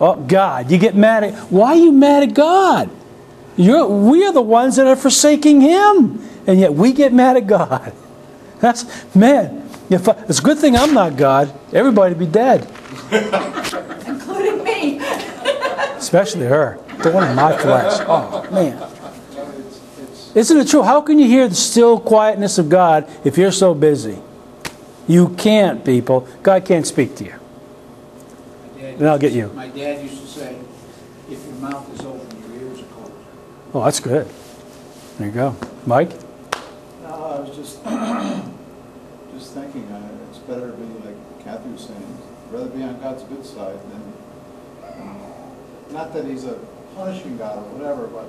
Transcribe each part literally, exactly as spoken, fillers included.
Oh, God, you get mad at... Why are you mad at God? You're, we are the ones that are forsaking Him. And yet we get mad at God. That's... Man, if I, it's a good thing I'm not God. Everybody would be dead. Including me. Especially her. The one in my flesh. Oh, man. Isn't it true? How can you hear the still quietness of God if you're so busy? You can't, people. God can't speak to you. And I'll get you. My dad used to say, if your mouth is open, your ears are closed. Oh, that's good. There you go. Mike? No, I was just just thinking, uh, it's better to be like Kathy was saying, rather be on God's good side than, um, not that He's a punishing God or whatever, but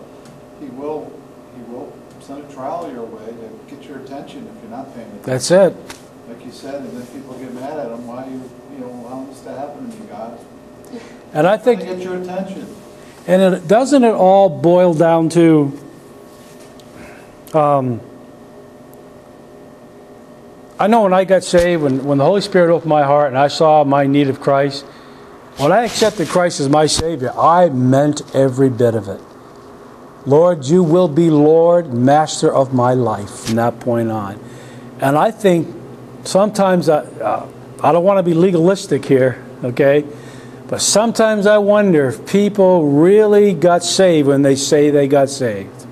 He will He will send a trial your way to get your attention if you're not paying attention. That's it. Like you said, and then people get mad at Him, why you, you know, allow this to happen to you, God? And I think, get your attention. And it, doesn't it all boil down to um, I know when I got saved, when, when the Holy Spirit opened my heart and I saw my need of Christ, when I accepted Christ as my Savior, I meant every bit of it. Lord, You will be Lord, Master of my life from that point on. And I think sometimes, I, uh, I don't want to be legalistic here, okay? But sometimes I wonder if people really got saved when they say they got saved.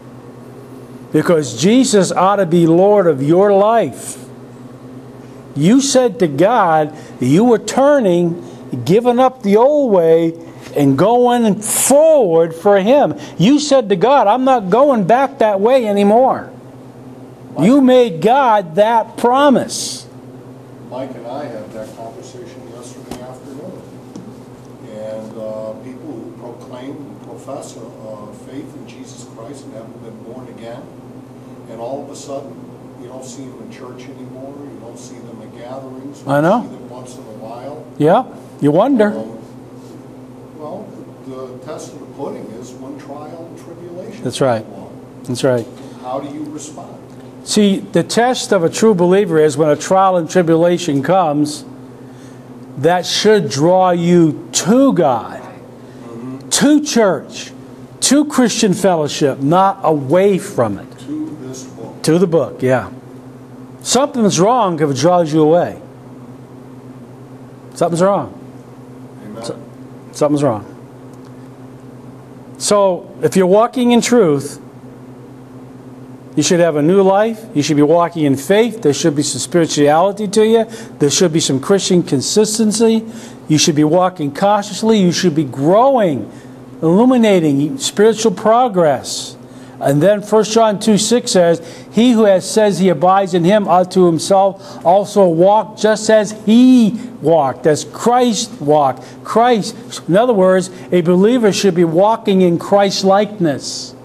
Because Jesus ought to be Lord of your life. You said to God that you were turning, giving up the old way, and going forward for Him. You said to God, I'm not going back that way anymore. Mike, you made God that promise. Mike and I had that conversation yesterday afternoon. And uh, people who proclaim and profess a, a faith in Jesus Christ and haven't been born again, and all of a sudden you don't see them in church anymore, you don't see them in gatherings, you I know. see them once in a while. Yeah, you wonder. Um, well, the test of the pudding is when trial and tribulation. That's right. That's right. How do you respond? See, the test of a true believer is when a trial and tribulation comes, that should draw you to God, mm-hmm. to church, to Christian fellowship, not away from it. To this book. To the book, yeah. Something's wrong if it draws you away. Something's wrong. Amen. So, something's wrong. So, if you're walking in truth, you should have a new life. You should be walking in faith. There should be some spirituality to you. There should be some Christian consistency. You should be walking cautiously. You should be growing, illuminating spiritual progress. And then First John two six says, he who has says he abides in Him ought to himself also walk just as He walked, as Christ walked. Christ, in other words, a believer should be walking in Christ-likeness.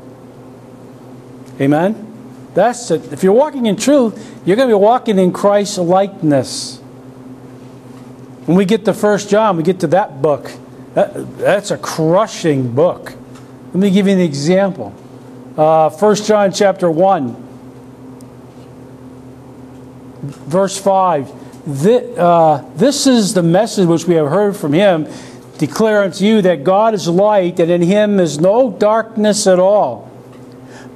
Amen? That's it. If you're walking in truth, you're going to be walking in Christ-likeness. When we get to First John, we get to that book. That, that's a crushing book. Let me give you an example. Uh, First John chapter one, verse five. This, uh, this is the message which we have heard from Him, declare unto you that God is light, and in Him is no darkness at all.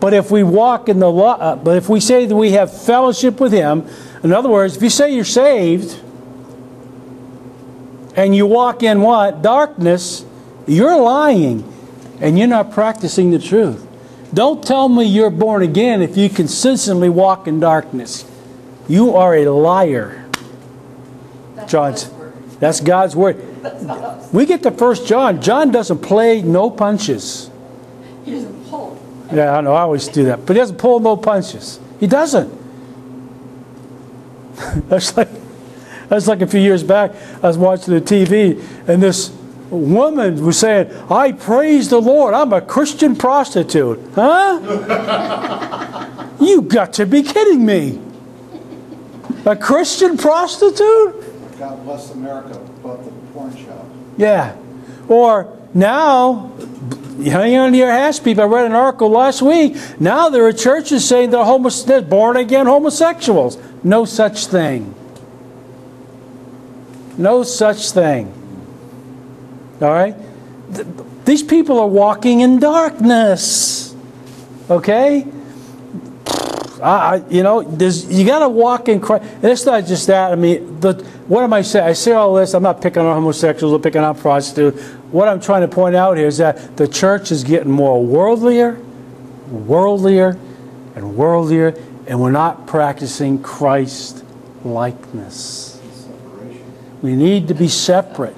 But if we walk in the light, but if we say that we have fellowship with Him, in other words, if you say you're saved, and you walk in what? Darkness, you're lying, and you're not practicing the truth. Don't tell me you're born again if you consistently walk in darkness. You are a liar. That's John's, God's word. That's God's word. That's we get to First John. John doesn't play no punches. He doesn't pull. Yeah, I know. I always do that. But he doesn't pull no punches. He doesn't. That's like, that's like a few years back, I was watching the T V, and this woman was saying, I praise the Lord, I'm a Christian prostitute. Huh? You got to be kidding me. A Christian prostitute? God bless America, but the porn shop. Yeah. Or now, hang on to your ass, people. I read an article last week. Now there are churches saying they're, homos they're born-again homosexuals. No such thing. No such thing. All right? th these people are walking in darkness. Okay? I, you know, there's, you got to walk in Christ. And it's not just that. I mean, the, what am I saying? I say all this. I'm not picking on homosexuals or picking on prostitutes. What I'm trying to point out here is that the church is getting more worldlier, worldlier, and worldlier, and we're not practicing Christ likeness. We need to be separate.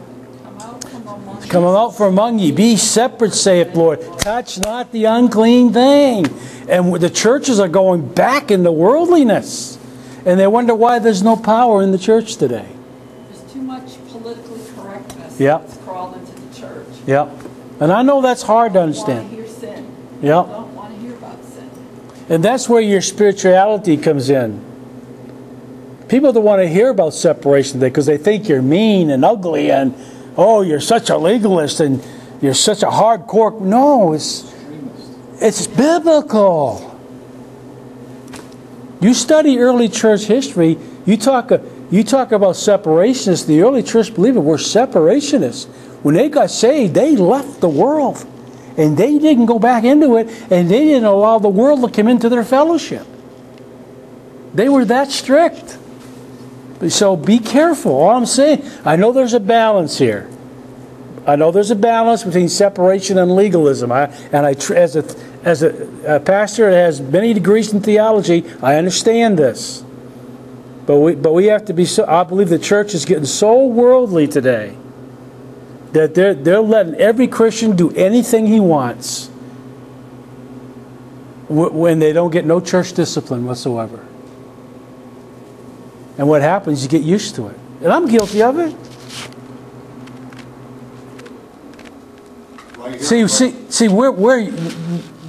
Come out from among ye, be separate, saith Lord. Touch not the unclean thing. And the churches are going back into worldliness. And they wonder why there's no power in the church today. There's too much politically correctness yep. that's crawled into the church. Yep. And I know that's hard to understand. Don't want to hear sin. Yep. Don't want to hear about sin. And that's where your spirituality comes in. People don't want to hear about separation today because they think you're mean and ugly and, oh, you're such a legalist and you're such a hardcore. No, it's, it's biblical. You study early church history, you talk, you talk about separationists. The early church believers were separationists. When they got saved, they left the world. And they didn't go back into it, and they didn't allow the world to come into their fellowship. They were that strict. So be careful. All I'm saying, I know there's a balance here. I know there's a balance between separation and legalism. I, and I, as a, as a, a pastor that has many degrees in theology, I understand this. But we, but we have to be. So, I believe the church is getting so worldly today that they're they're letting every Christian do anything he wants when they don't get no church discipline whatsoever. And what happens, you get used to it. And I'm guilty of it. Well, see, right. see, see, we're, we're,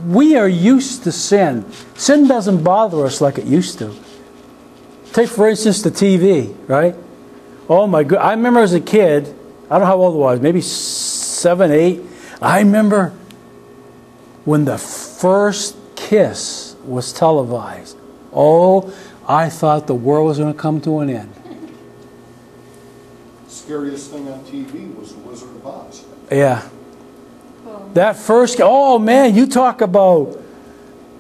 we are used to sin. Sin doesn't bother us like it used to. Take, for instance, the T V, right? Oh, my God. I remember as a kid, I don't know how old I was, maybe seven, eight. I remember when the first kiss was televised. Oh, I thought the world was going to come to an end. The scariest thing on T V was The Wizard of Oz. Yeah. That first, oh man, you talk about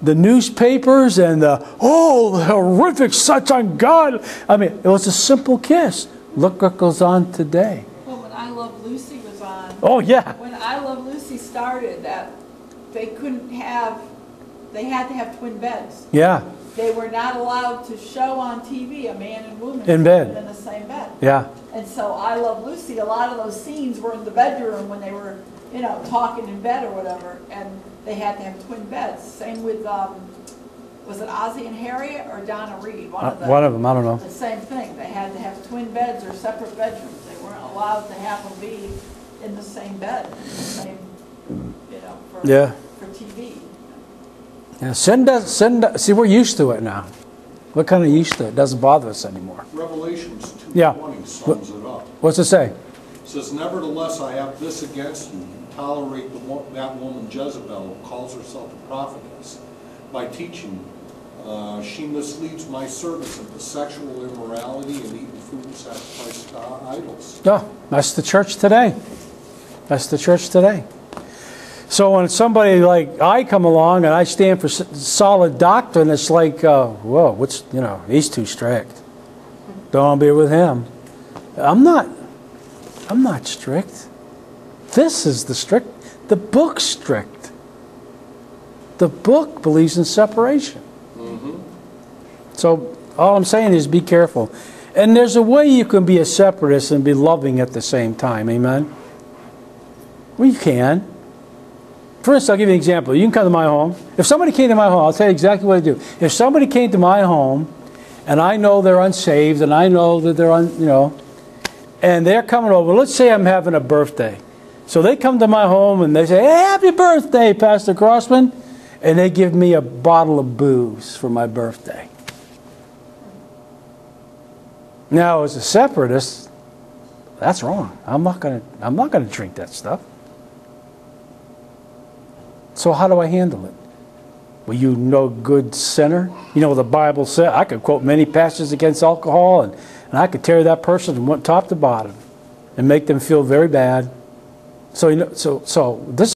the newspapers and the, oh, the horrific such on God. I mean, it was a simple kiss. Look what goes on today. Well, when I Love Lucy was on. Oh, yeah. When I Love Lucy started, that they couldn't have, they had to have twin beds. Yeah. They were not allowed to show on T V a man and woman in bed, in the same bed. Yeah. And so I Love Lucy, a lot of those scenes were in the bedroom when they were, you know, talking in bed or whatever, and they had to have twin beds. Same with, um, was it Ozzie and Harriet or Donna Reed? One of them. One of them, I don't know. The same thing. They had to have twin beds or separate bedrooms. They weren't allowed to have them be in the same bed, in the same, you know, for, yeah. for T V. Now, sin does, sin does, see, we're used to it now. We're kind of used to it. It doesn't bother us anymore. Revelations two twenty yeah. sums it up. What's it say? It says, nevertheless, I have this against you. Tolerate the, that woman Jezebel, who calls herself a prophetess. By teaching, uh, she misleads my servants into sexual immorality and eating food and sacrificed to idols. Yeah, that's the church today. That's the church today. So when somebody like I come along and I stand for solid doctrine, it's like, uh, whoa, what's, you know, he's too strict. Don't be with him. I'm not, I'm not strict. This is the strict, the book's strict. The book believes in separation. Mm-hmm. So all I'm saying is be careful. And there's a way you can be a separatist and be loving at the same time, amen? Well, you can. For instance, I'll give you an example. You can come to my home. If somebody came to my home, I'll tell you exactly what I do. If somebody came to my home, and I know they're unsaved, and I know that they're, un, you know, and they're coming over. Let's say I'm having a birthday. So they come to my home, and they say, hey, happy birthday, Pastor Crossman. And they give me a bottle of booze for my birthday. Now, as a separatist, that's wrong. I'm not gonna, I'm not gonna drink that stuff. So how do I handle it? Well, you no good sinner. You know what the Bible said. I could quote many passages against alcohol, and, and I could tear that person from top to bottom and make them feel very bad. So, you know, so, so this